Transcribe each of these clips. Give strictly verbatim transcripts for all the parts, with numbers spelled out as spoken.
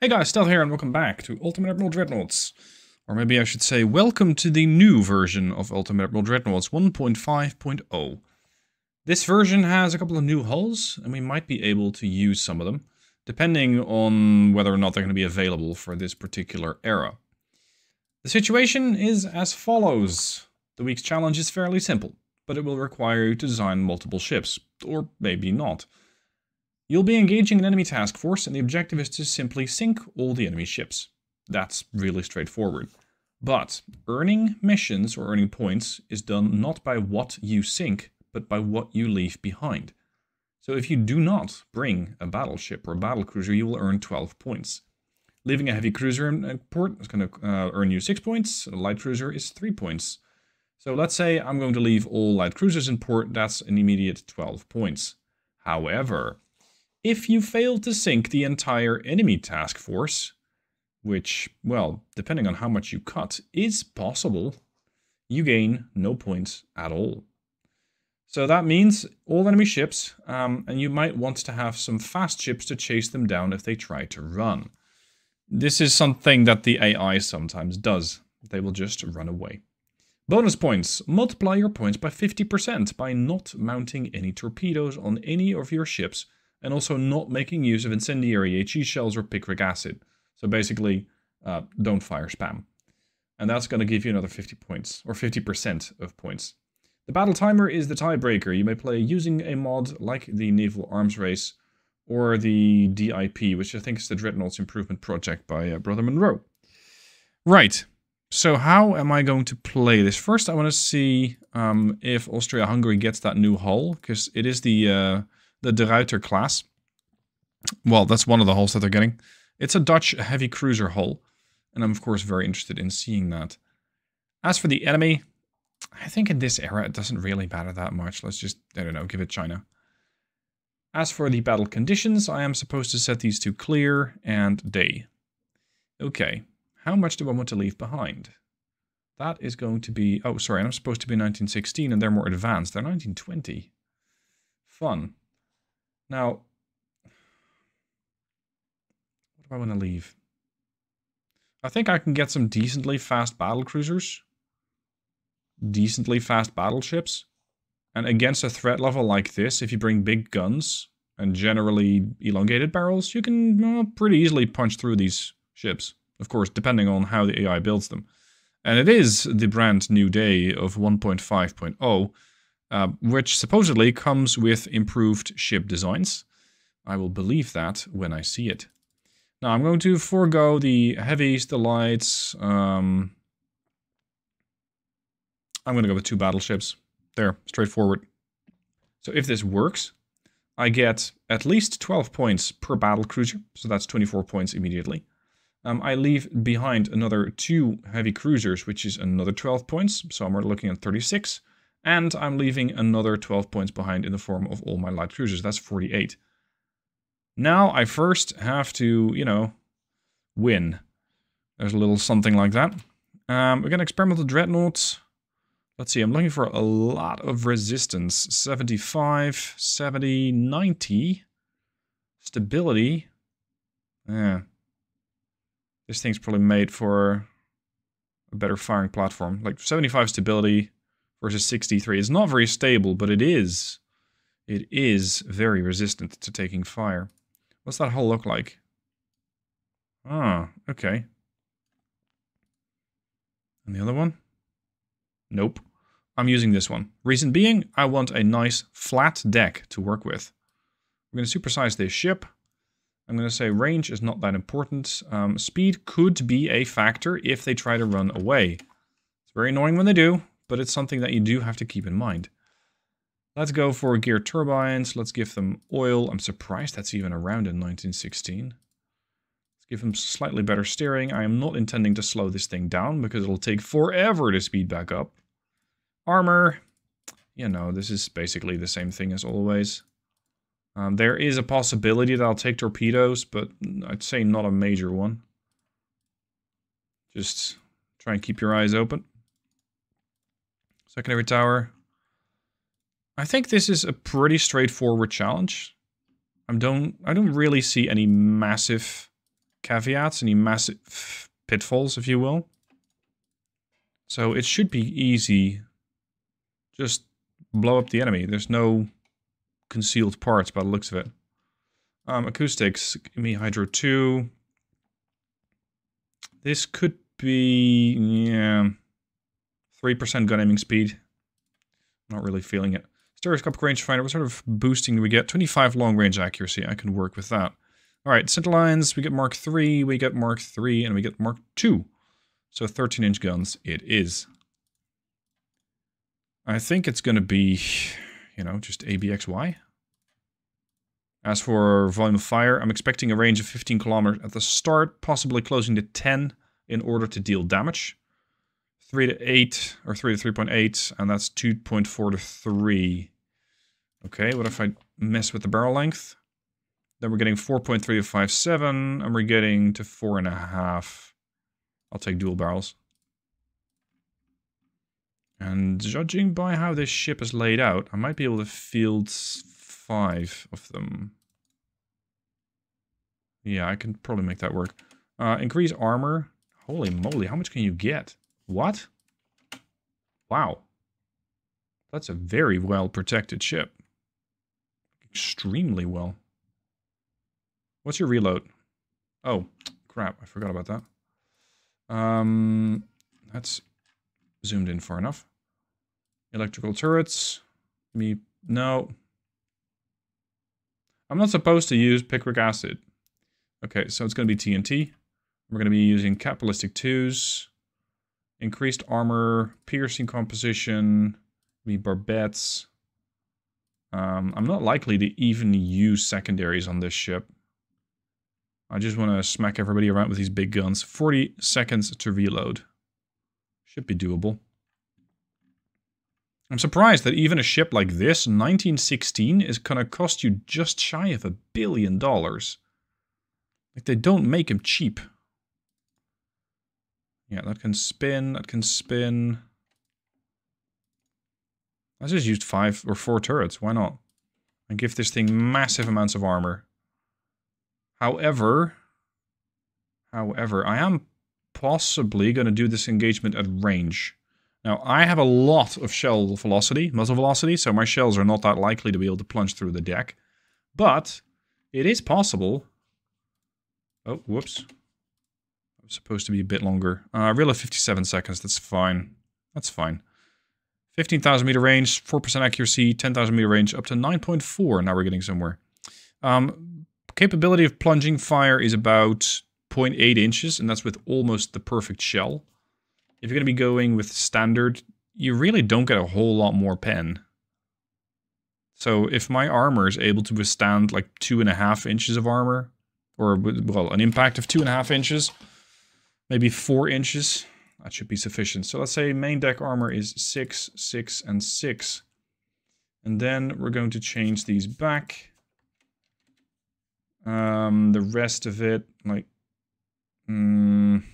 Hey guys, Stealth here and welcome back to Ultimate Admiral Dreadnoughts. Or maybe I should say, welcome to the new version of Ultimate Admiral Dreadnoughts, one point five point oh. This version has a couple of new hulls, and we might be able to use some of them, depending on whether or not they're going to be available for this particular era. The situation is as follows. The week's challenge is fairly simple, but it will require you to design multiple ships, or maybe not. You'll be engaging an enemy task force, and the objective is to simply sink all the enemy ships. That's really straightforward. But earning missions or earning points is done not by what you sink, but by what you leave behind. So if you do not bring a battleship or a battlecruiser, you will earn twelve points. Leaving a heavy cruiser in port is going to uh, earn you six points, a light cruiser is three points. So let's say I'm going to leave all light cruisers in port, that's an immediate twelve points. However, if you fail to sink the entire enemy task force, which, well, depending on how much you cut, is possible, you gain no points at all. So that means all enemy ships, um, and you might want to have some fast ships to chase them down if they try to run. This is something that the A I sometimes does. They will just run away. Bonus points. Multiply your points by fifty percent by not mounting any torpedoes on any of your ships, and also not making use of incendiary HE shells or picric acid. So basically, uh, don't fire spam. And that's going to give you another fifty points, or fifty percent of points. The battle timer is the tiebreaker. You may play using a mod like the Naval Arms Race, or the D I P, which I think is the Dreadnoughts Improvement Project by uh, Brother Munro. Right, so how am I going to play this? First, I want to see um, if Austria-Hungary gets that new hull, because it is the... Uh, the De Ruyter class. Well, that's one of the hulls that they're getting. It's a Dutch heavy cruiser hull, and I'm of course very interested in seeing that. As for the enemy, I think in this era it doesn't really matter that much. Let's just, I don't know, give it China. As for the battle conditions, I am supposed to set these to clear and day. Okay, how much do I want to leave behind? That is going to be, oh sorry, I'm supposed to be nineteen sixteen and they're more advanced. They're nineteen twenty. Fun. Now, what do I want to leave? I think I can get some decently fast battle cruisers, decently fast battleships, and against a threat level like this, if you bring big guns and generally elongated barrels, you can well, pretty easily punch through these ships, of course, depending on how the A I builds them. And it is the brand new day of one point five point oh, Uh, which supposedly comes with improved ship designs. I will believe that when I see it. Now I'm going to forego the heavies, the lights. Um, I'm going to go with two battleships. There, straightforward. So if this works, I get at least twelve points per battle cruiser. So that's twenty-four points immediately. Um, I leave behind another two heavy cruisers, which is another twelve points. So I'm looking at thirty-six. And I'm leaving another twelve points behind in the form of all my light cruisers. That's forty-eight. Now I first have to, you know, win. There's a little something like that. Um, we're going to experiment with dreadnoughts. Let's see, I'm looking for a lot of resistance. seventy-five, seventy, ninety. Stability. Yeah. This thing's probably made for a better firing platform. Like seventy-five stability. Versus sixty-three. It's not very stable, but it is. It is very resistant to taking fire. What's that hull look like? Ah, okay. And the other one? Nope. I'm using this one. Reason being, I want a nice flat deck to work with. We're going to supersize this ship. I'm going to say range is not that important. Um, speed could be a factor if they try to run away. It's very annoying when they do. But it's something that you do have to keep in mind. Let's go for gear turbines. Let's give them oil. I'm surprised that's even around in nineteen sixteen. Let's give them slightly better steering. I am not intending to slow this thing down because it'll take forever to speed back up. Armor. You know, this is basically the same thing as always. Um, there is a possibility that I'll take torpedoes, but I'd say not a major one. Just try and keep your eyes open. Secondary tower. I think this is a pretty straightforward challenge. I don't I don't really see any massive caveats, any massive pitfalls, if you will. So it should be easy. Just blow up the enemy. There's no concealed parts by the looks of it. Um, acoustics, give me Hydro two. This could be, yeah, three percent gun aiming speed. Not really feeling it. Stereoscopic rangefinder, what sort of boosting do we get? twenty-five long range accuracy, I can work with that. Alright, center lines, we get Mark three, we get Mark three, and we get Mark two. So thirteen inch guns it is. I think it's going to be, you know, just A B X Y. As for volume of fire, I'm expecting a range of fifteen kilometers at the start, possibly closing to ten in order to deal damage. three to eight, or three to three point eight, and that's two point four to three. Okay, what if I mess with the barrel length? Then we're getting four point three to five point seven, and we're getting to four point five. I'll take dual barrels. And judging by how this ship is laid out, I might be able to field five of them. Yeah, I can probably make that work. Uh, increase armor. Holy moly, how much can you get? What? Wow. That's a very well-protected ship. Extremely well. What's your reload? Oh, crap, I forgot about that. Um, that's zoomed in far enough. Electrical turrets. Me, no. I'm not supposed to use picric acid. Okay, so it's going to be T N T. We're going to be using cap ballistic twos. Increased armor, piercing composition, the barbettes. Um, I'm not likely to even use secondaries on this ship. I just want to smack everybody around with these big guns. forty seconds to reload. Should be doable. I'm surprised that even a ship like this, nineteen sixteen, is going to cost you just shy of a billion dollars. Like, they don't make them cheap. Yeah, that can spin, that can spin. I just used five or four turrets, why not? And give this thing massive amounts of armor. However, however, I am possibly going to do this engagement at range. Now, I have a lot of shell velocity, muzzle velocity, so my shells are not that likely to be able to plunge through the deck. But it is possible. Oh, whoops. I'm supposed to be a bit longer. Uh, real of fifty-seven seconds, that's fine. That's fine. fifteen thousand meter range, four percent accuracy, ten thousand meter range, up to nine point four. Now we're getting somewhere. Um, capability of plunging fire is about zero point eight inches, and that's with almost the perfect shell. If you're going to be going with standard, you really don't get a whole lot more pen. So if my armor is able to withstand like two and a half inches of armor, or, well, an impact of two and a half inches, maybe four inches, that should be sufficient. So let's say main deck armor is six, six, and six. And then we're going to change these back. Um, the rest of it, like... Mm,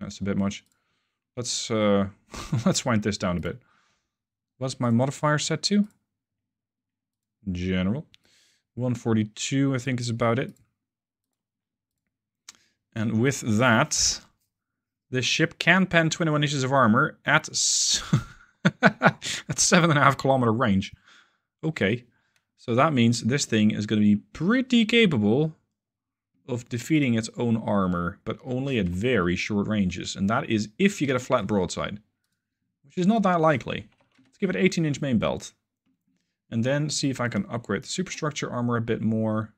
that's a bit much. Let's uh, let's wind this down a bit. What's my modifier set to? General. one forty-two, I think, is about it. And with that, the ship can pen twenty-one inches of armor at, s at seven and a half kilometer range. Okay, so that means this thing is going to be pretty capable of defeating its own armor, but only at very short ranges. And that is if you get a flat broadside, which is not that likely. Let's give it eighteen inch main belt. And then see if I can upgrade the superstructure armor a bit more.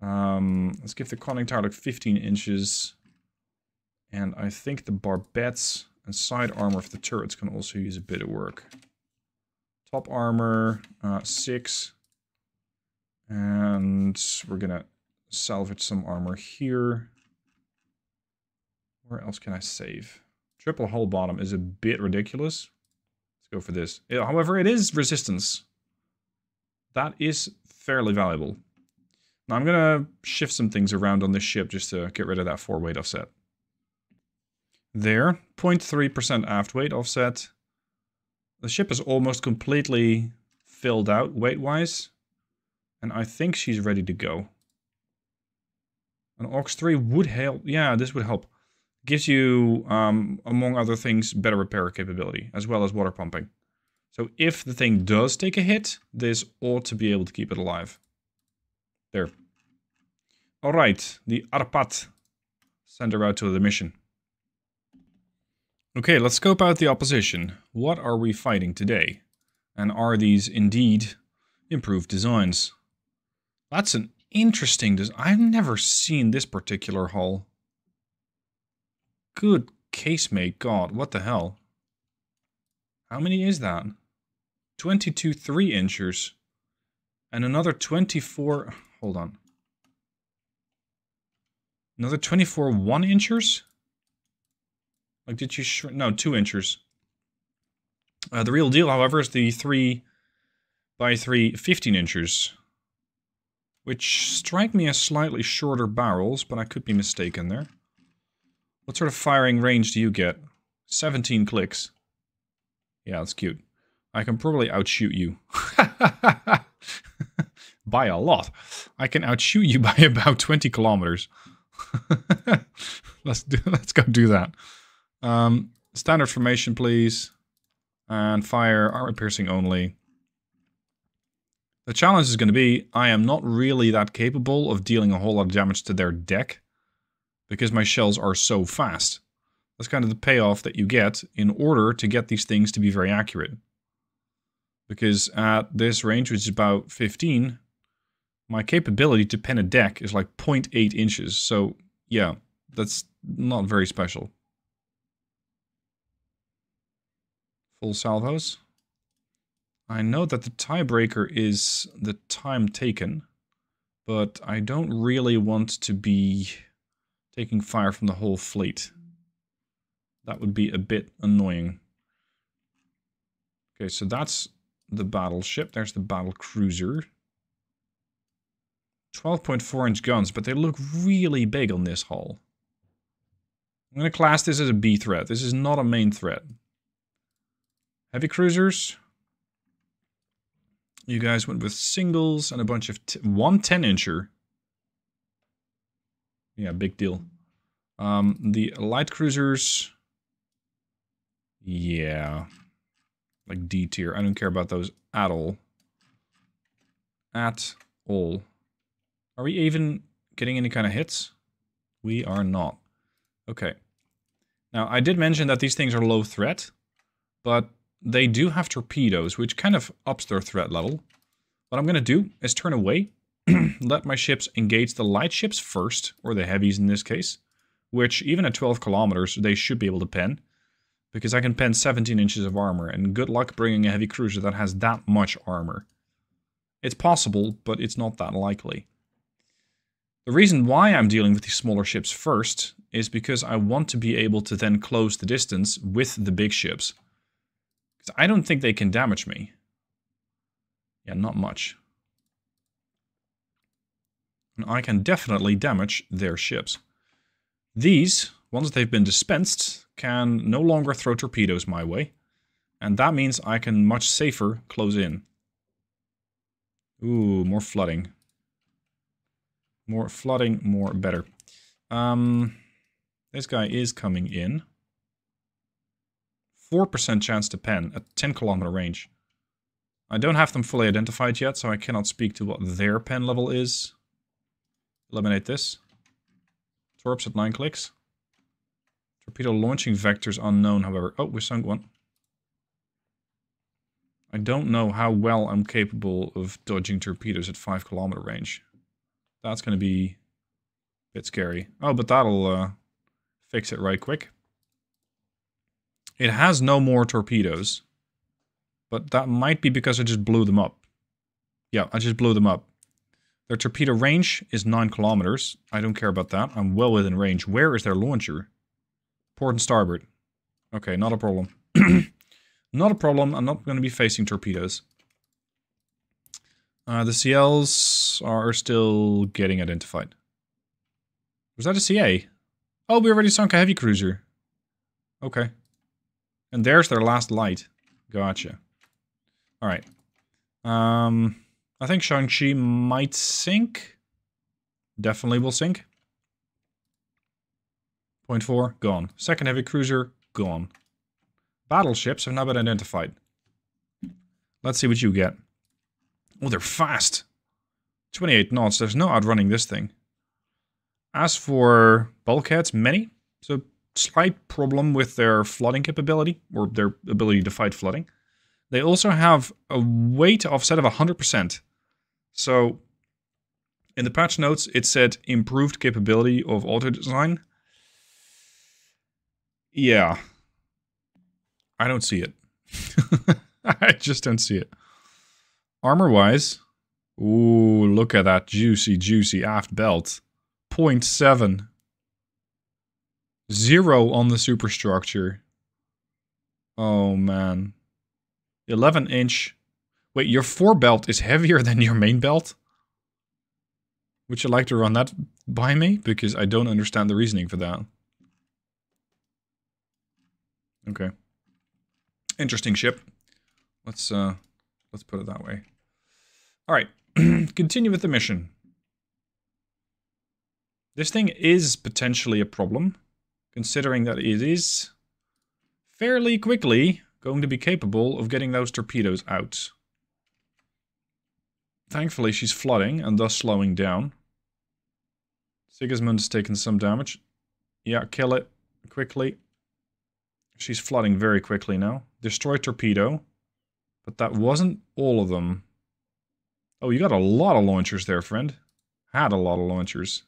Um, let's give the conning tower like fifteen inches. And I think the barbettes and side armor of the turrets can also use a bit of work. Top armor, uh, six. And we're going to salvage some armor here. Where else can I save? Triple hull bottom is a bit ridiculous. Let's go for this. It, however, it is resistance. That is fairly valuable. Now I'm going to shift some things around on this ship just to get rid of that four weight offset. There, zero point three percent aft weight offset. The ship is almost completely filled out weight-wise. And I think she's ready to go. An Ox three would help. Yeah, this would help. Gives you, um, among other things, better repair capability, as well as water pumping. So if the thing does take a hit, this ought to be able to keep it alive. There. All right, the Arpat. Send her out to the mission. Okay, let's scope out the opposition. What are we fighting today? And are these indeed improved designs? That's an interesting design. I've never seen this particular hull. Good casemate God, what the hell? How many is that? twenty-two three inchers. And another twenty-four... Hold on. Another twenty-four one inchers? Like, did you shrink? No, two inchers. Uh, the real deal, however, is the three by three fifteen inchers. Which strike me as slightly shorter barrels, but I could be mistaken there. What sort of firing range do you get? seventeen clicks. Yeah, that's cute. I can probably outshoot you. By a lot. I can outshoot you by about twenty kilometers. let's do, let's go do that. Um, standard formation, please. And fire, armor piercing only. The challenge is going to be, I am not really that capable of dealing a whole lot of damage to their deck. Because my shells are so fast. That's kind of the payoff that you get in order to get these things to be very accurate. Because at this range, which is about fifteen, my capability to pen a deck is like zero point eight inches. So, yeah, that's not very special. Full salvos. I know that the tiebreaker is the time taken, but I don't really want to be taking fire from the whole fleet. That would be a bit annoying. Okay, so that's the battleship. There's the battle cruiser. twelve point four inch guns, but they look really big on this hull. I'm going to class this as a B threat. This is not a main threat. Heavy cruisers. You guys went with singles and a bunch of t one ten incher. Yeah, big deal. Um, the light cruisers. Yeah. Like D tier. I don't care about those at all. At all. Are we even getting any kind of hits? We are not. Okay. Now, I did mention that these things are low threat. But they do have torpedoes, which kind of ups their threat level. What I'm going to do is turn away. Let my ships engage the light ships first, or the heavies in this case, which even at twelve kilometers, they should be able to pen, because I can pen seventeen inches of armor, and good luck bringing a heavy cruiser that has that much armor. It's possible, but it's not that likely. The reason why I'm dealing with these smaller ships first is because I want to be able to then close the distance with the big ships. Because I don't think they can damage me. Yeah, not much. And I can definitely damage their ships. These, once they've been dispensed, can no longer throw torpedoes my way. And that means I can much safer close in. Ooh, more flooding. More flooding, more better. Um, this guy is coming in. four percent chance to pen at ten kilometer range. I don't have them fully identified yet, so I cannot speak to what their pen level is. Eliminate this. Torps at nine clicks. Torpedo launching vectors unknown, however. Oh, we sunk one. I don't know how well I'm capable of dodging torpedoes at five kilometer range. That's going to be a bit scary. Oh, but that'll uh, fix it right quick. It has no more torpedoes. But that might be because I just blew them up. Yeah, I just blew them up. Their torpedo range is nine kilometers. I don't care about that. I'm well within range. Where is their launcher? Port and starboard. Okay, not a problem. Not a problem. I'm not going to be facing torpedoes. Uh, the C Ls are still getting identified. Was that a C A? Oh, we already sunk a heavy cruiser. Okay. And there's their last light. Gotcha. Alright. Um... I think Shang-Chi might sink. Definitely will sink. point four, gone. Second heavy cruiser, gone. Battleships have now been identified. Let's see what you get. Oh, they're fast. twenty-eight knots. There's no outrunning this thing. As for bulkheads, many. It's a slight problem with their flooding capability, or their ability to fight flooding. They also have a weight offset of one hundred percent. So, in the patch notes, it said improved capability of auto design. Yeah. I don't see it. I just don't see it. Armor-wise, ooh, look at that juicy, juicy aft belt. zero point seven. Zero on the superstructure. Oh, man. eleven inch. Wait, your fore belt is heavier than your main belt? Would you like to run that by me? Because I don't understand the reasoning for that. Okay. Interesting ship. Let's, uh, let's put it that way. All right. Continue with the mission. This thing is potentially a problem, considering that it is fairly quickly going to be capable of getting those torpedoes out. Thankfully, she's flooding and thus slowing down. Sigismund's taken some damage. Yeah, kill it quickly. She's flooding very quickly now. Destroy torpedo. But that wasn't all of them. Oh, you got a lot of launchers there, friend. Had a lot of launchers.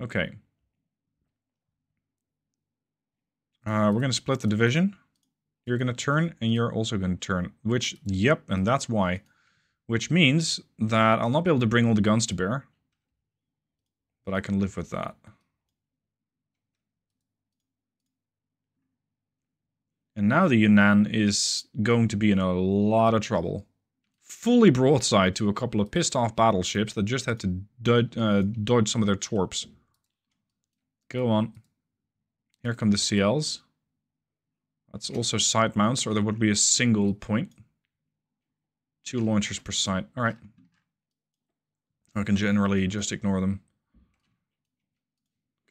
Okay. Uh, we're going to split the division. You're going to turn, and you're also going to turn. Which, yep, and that's why. Which means that I'll not be able to bring all the guns to bear. But I can live with that. And now the Yunnan is going to be in a lot of trouble. Fully broadside to a couple of pissed-off battleships that just had to dod uh, dodge some of their torps. Go on. Here come the C Ls. That's also side mounts, or there would be a single point. Two launchers per side. Alright. I can generally just ignore them.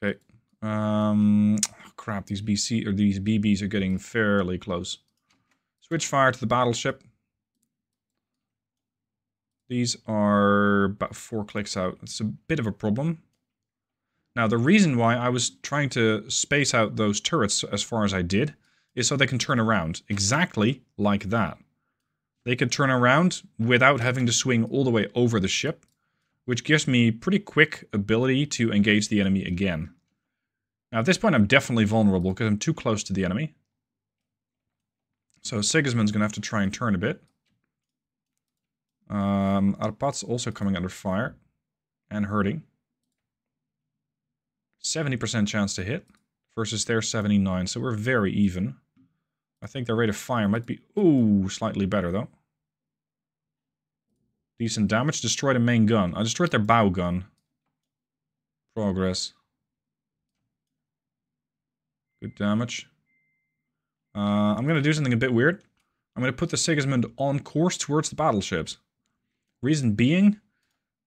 Okay. Um, oh crap, these B C or these B Bs are getting fairly close. Switch fire to the battleship. These are about four clicks out. It's a bit of a problem. Now, the reason why I was trying to space out those turrets as far as I did is so they can turn around. Exactly like that. They can turn around without having to swing all the way over the ship, which gives me pretty quick ability to engage the enemy again. Now, at this point, I'm definitely vulnerable because I'm too close to the enemy. So Sigismund's going to have to try and turn a bit. Um, Arpat's also coming under fire and hurting. seventy percent chance to hit versus their seventy-nine, so we're very even. I think their rate of fire might be, ooh, slightly better though. Decent damage. Destroyed a main gun. I destroyed their bow gun. Progress. Good damage. Uh, I'm going to do something a bit weird. I'm going to put the Sigismund on course towards the battleships. Reason being,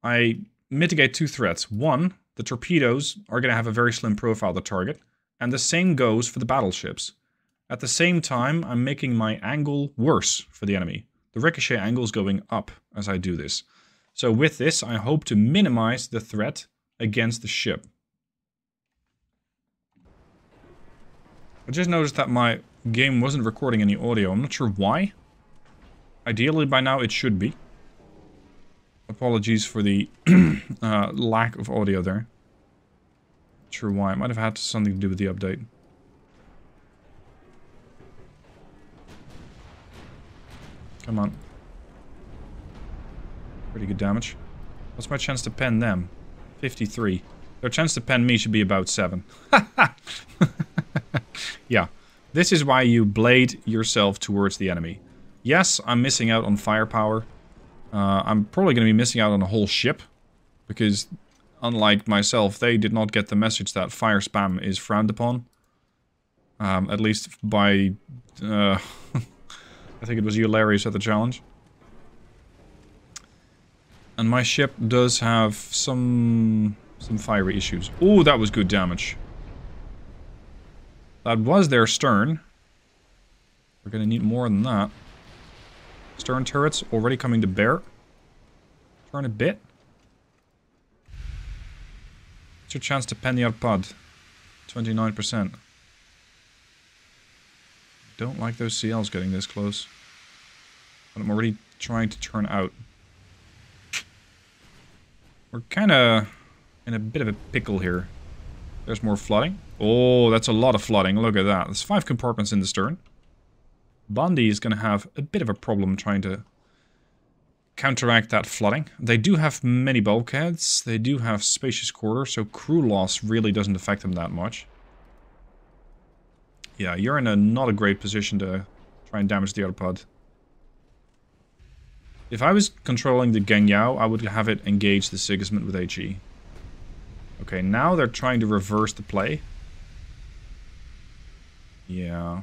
I mitigate two threats. One, the torpedoes are going to have a very slim profile to target, and the same goes for the battleships. At the same time, I'm making my angle worse for the enemy. The ricochet angle is going up as I do this. So with this, I hope to minimize the threat against the ship. I just noticed that my game wasn't recording any audio. I'm not sure why. Ideally, by now it should be. Apologies for the uh, lack of audio there. Not sure why. It might have had something to do with the update. Come on. Pretty good damage. What's my chance to pen them? fifty-three. Their chance to pen me should be about seven. Yeah. This is why you blade yourself towards the enemy. Yes, I'm missing out on firepower. Uh, I'm probably going to be missing out on a whole ship, because unlike myself, they did not get the message that fire spam is frowned upon. Um, at least by... Uh, I think it was you, Larry, who set the challenge. And my ship does have some some fiery issues. Ooh, that was good damage. That was their stern. We're going to need more than that. Stern turrets already coming to bear. Turn a bit. What's your chance to penny our pod? twenty-nine percent. Don't like those C Ls getting this close. But I'm already trying to turn out. We're kind of in a bit of a pickle here. There's more flooding. Oh, that's a lot of flooding. Look at that. There's five compartments in the stern. Bundy is going to have a bit of a problem trying to counteract that flooding. They do have many bulkheads. They do have spacious quarters, so crew loss really doesn't affect them that much. Yeah, you're in a not a great position to try and damage the other pod. If I was controlling the Gengyao, I would have it engage the Sigismund with H E. Okay, now they're trying to reverse the play. Yeah.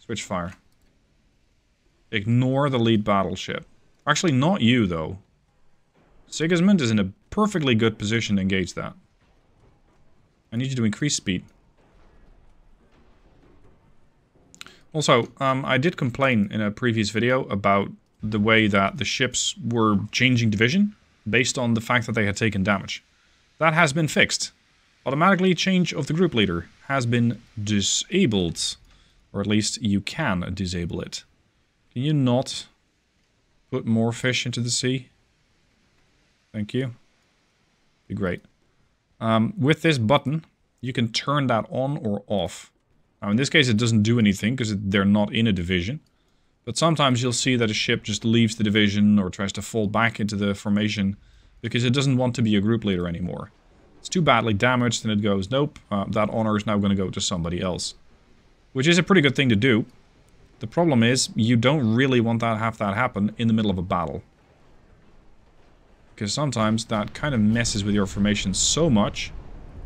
Switch fire. Ignore the lead battleship. Actually, not you, though. Sigismund is in a perfectly good position to engage that. I need you to increase speed. Also, um, I did complain in a previous video about the way that the ships were changing division based on the fact that they had taken damage. That has been fixed. Automatically, change of the group leader has been disabled. Or at least you can disable it. Can you not put more fish into the sea? Thank you. Be great. Um, with this button, you can turn that on or off. Now, in this case, it doesn't do anything because they're not in a division. But sometimes you'll see that a ship just leaves the division or tries to fall back into the formation because it doesn't want to be a group leader anymore. It's too badly damaged and it goes, nope, uh, that honor is now going to go to somebody else. Which is a pretty good thing to do. The problem is, you don't really want that have that happen in the middle of a battle. Because sometimes that kind of messes with your formation so much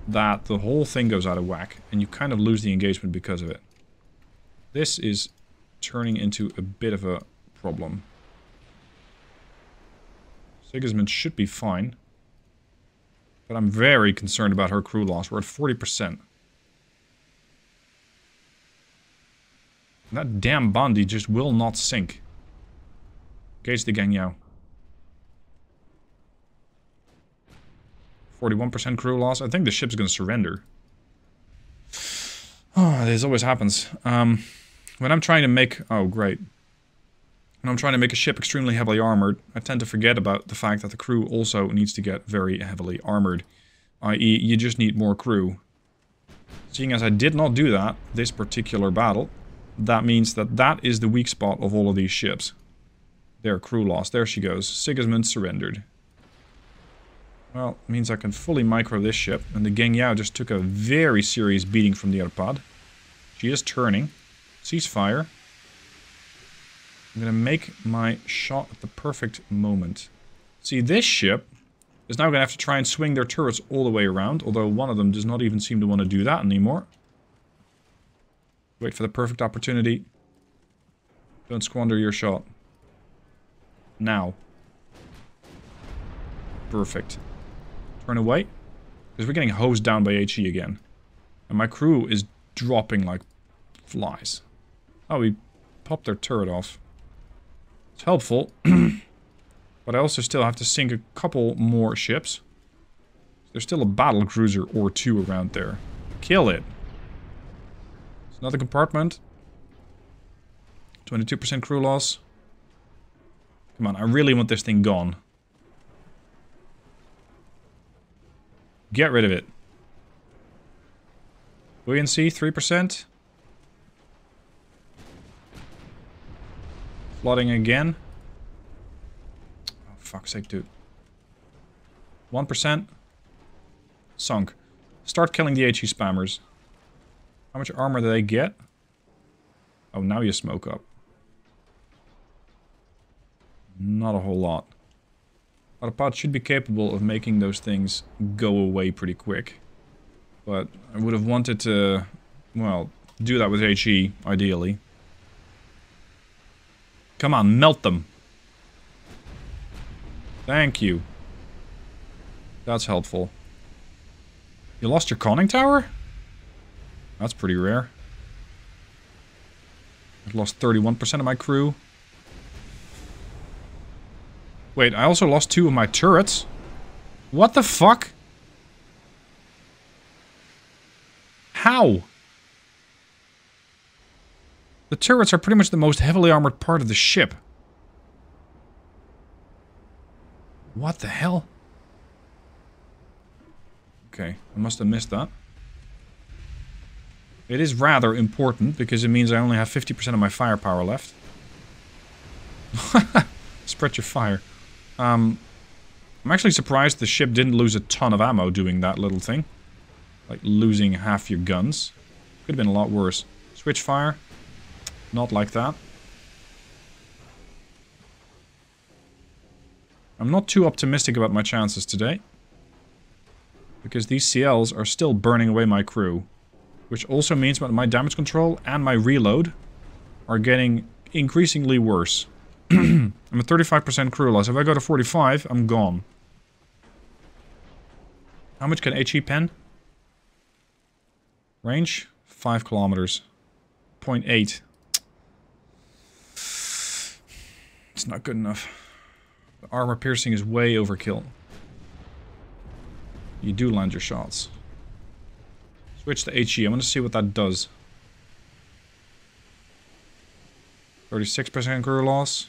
that the whole thing goes out of whack, and you kind of lose the engagement because of it. This is turning into a bit of a problem. Sigismund should be fine, but I'm very concerned about her crew loss. We're at forty percent. That damn Bondi just will not sink. Engage the Gengyao. forty-one percent crew loss. I think the ship's going to surrender. Oh, this always happens. Um, when I'm trying to make... Oh, great. When I'm trying to make a ship extremely heavily armored, I tend to forget about the fact that the crew also needs to get very heavily armored. that is, you just need more crew. Seeing as I did not do that this particular battle, that means that that is the weak spot of all of these ships. Their crew loss. There she goes. Sigismund surrendered. Well, it means I can fully micro this ship, and the Gengyao just took a very serious beating from the other pod. She is turning. Ceasefire. I'm going to make my shot at the perfect moment. See, this ship is now going to have to try and swing their turrets all the way around, although one of them does not even seem to want to do that anymore. Wait for the perfect opportunity. Don't squander your shot. Now. Perfect. Turn away. Because we're getting hosed down by H E again. And my crew is dropping like flies. Oh, we popped their turret off. It's helpful. But I also still have to sink a couple more ships. There's still a battlecruiser or two around there. Kill it. It's another compartment. twenty-two percent crew loss. Come on, I really want this thing gone. Get rid of it. Buoyancy, three percent. Flooding again. Oh, fuck's sake, dude. one percent. Sunk. Start killing the H E spammers. How much armor do they get? Oh, now you smoke up. Not a whole lot. Our pod should be capable of making those things go away pretty quick. But I would have wanted to, well, do that with H E, ideally. Come on, melt them. Thank you. That's helpful. You lost your conning tower? That's pretty rare. I've lost thirty-one percent of my crew. Wait, I also lost two of my turrets? What the fuck? How? The turrets are pretty much the most heavily armored part of the ship. What the hell? Okay, I must have missed that. It is rather important, because it means I only have fifty percent of my firepower left. Spread your fire. Um, I'm actually surprised the ship didn't lose a ton of ammo doing that little thing. Like, losing half your guns. Could have been a lot worse. Switch fire. Not like that. I'm not too optimistic about my chances today. Because these C Ls are still burning away my crew. Which also means that my damage control and my reload are getting increasingly worse. I'm a thirty-five percent crew loss. If I go to forty-five, I'm gone. How much can HE pen? Range? five kilometers. zero point eight. It's not good enough. The armor piercing is way overkill. You do land your shots. Switch to HE. I'm going to see what that does. thirty-six percent crew loss.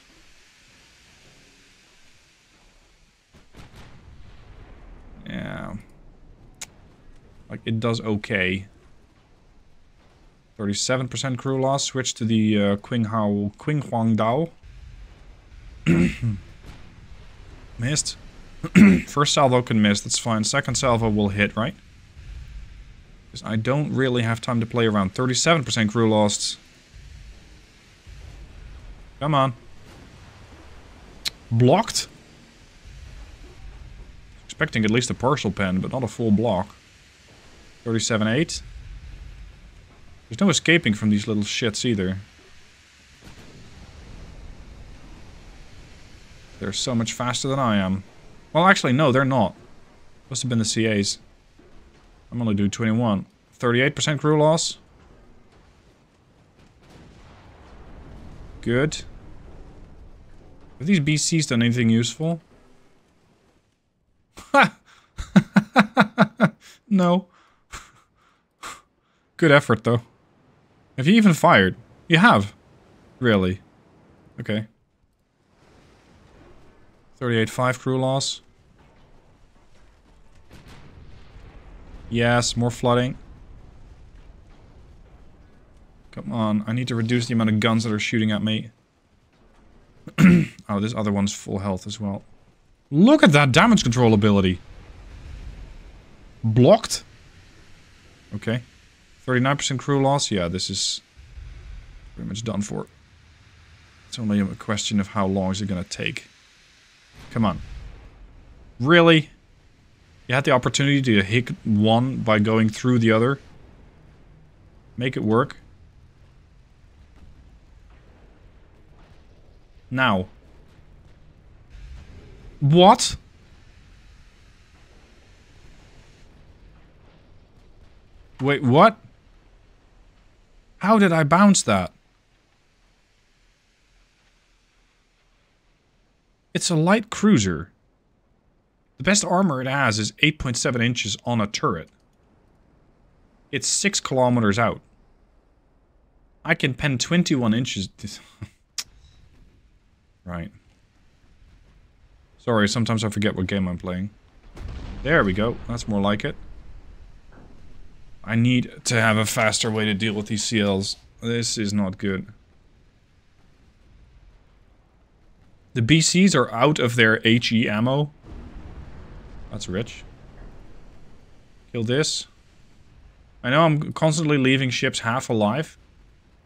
Yeah. Like, it does okay. thirty-seven percent crew loss. Switch to the uh, Qinghao, Qinghangdao. Missed. First salvo can miss. That's fine. Second salvo will hit, right? Because I don't really have time to play around. thirty-seven percent crew lost. Come on. Blocked? Expecting at least a partial pen, but not a full block. thirty-seven eight. There's no escaping from these little shits either. They're so much faster than I am. Well, actually, no, they're not. Must have been the C As. I'm only doing twenty-one. thirty-eight percent crew loss. Good. Have these B Cs done anything useful? Ha! No. Good effort, though. Have you even fired? You have. Really? Okay. thirty-eight five crew loss. Yes, more flooding. Come on, I need to reduce the amount of guns that are shooting at me. Oh, this other one's full health as well. Look at that damage control ability. Blocked. Okay. thirty-nine percent crew loss. Yeah, this is pretty much done for. It's only a question of how long is it going to take. Come on. Really? You had the opportunity to hit one by going through the other. Make it work. Now. What? Wait, what? How did I bounce that? It's a light cruiser. The best armor it has is eight point seven inches on a turret. It's six kilometers out. I can pen twenty-one inches... Right. Sorry, sometimes I forget what game I'm playing. There we go. That's more like it. I need to have a faster way to deal with these C Ls. This is not good. The B Cs are out of their HE ammo. That's rich. Kill this. I know I'm constantly leaving ships half alive,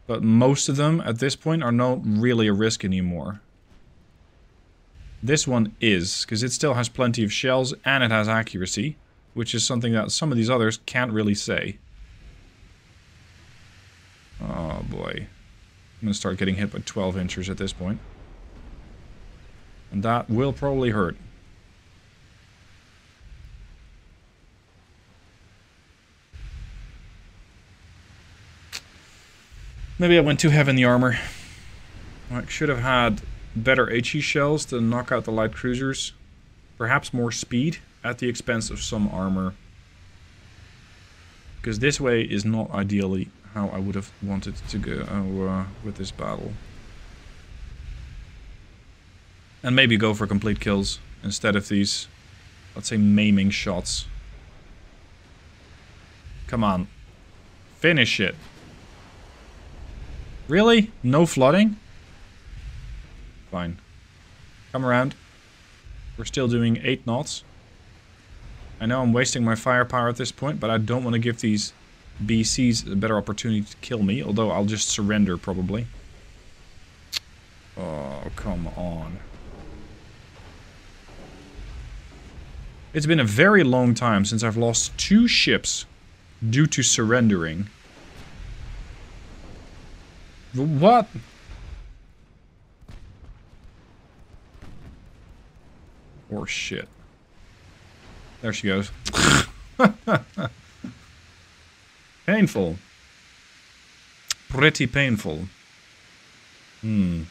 but most of them at this point are not really a risk anymore. This one is, because it still has plenty of shells and it has accuracy, which is something that some of these others can't really say. Oh boy. I'm going to start getting hit by twelve inchers at this point. And that will probably hurt. Maybe I went too heavy in the armor. I should have had better HE shells to knock out the light cruisers. Perhaps more speed at the expense of some armor. Because this way is not ideally how I would have wanted to go uh, with this battle. And maybe go for complete kills instead of these, let's say, maiming shots. Come on. Finish it. Really? No flooding? Fine. Come around. We're still doing eight knots. I know I'm wasting my firepower at this point, but I don't want to give these B Cs a better opportunity to kill me, although I'll just surrender probably. Oh, come on. It's been a very long time since I've lost two ships due to surrendering. What? Or shit. There she goes. Painful. Pretty painful. Hmm.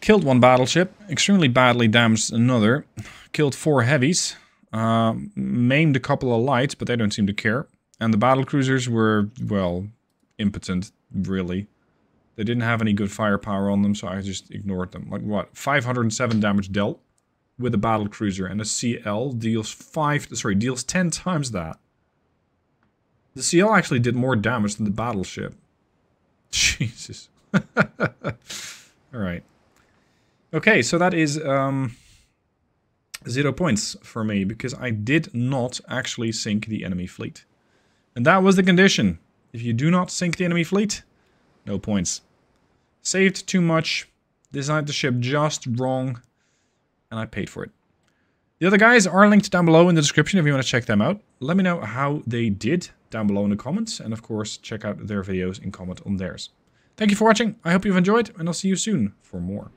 Killed one battleship. Extremely badly damaged another. Killed four heavies. Uh, maimed a couple of lights, but they don't seem to care. And the battlecruisers were, well, impotent, really. They didn't have any good firepower on them, so I just ignored them. Like what? five hundred seven damage dealt with a battlecruiser, and a C L deals five, sorry, deals ten times that. The C L actually did more damage than the battleship. Jesus. All right. Okay, so that is um, zero points for me because I did not actually sink the enemy fleet. And that was the condition. If you do not sink the enemy fleet, no points. Saved too much, designed the ship just wrong, and I paid for it. The other guys are linked down below in the description if you want to check them out. Let me know how they did down below in the comments, and of course check out their videos and comment on theirs. Thank you for watching, I hope you've enjoyed, and I'll see you soon for more.